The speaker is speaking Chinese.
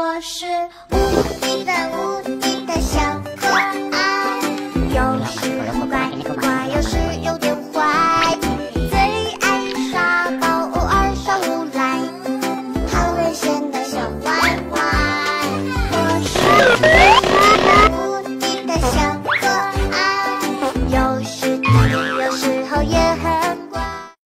我是无敌的小。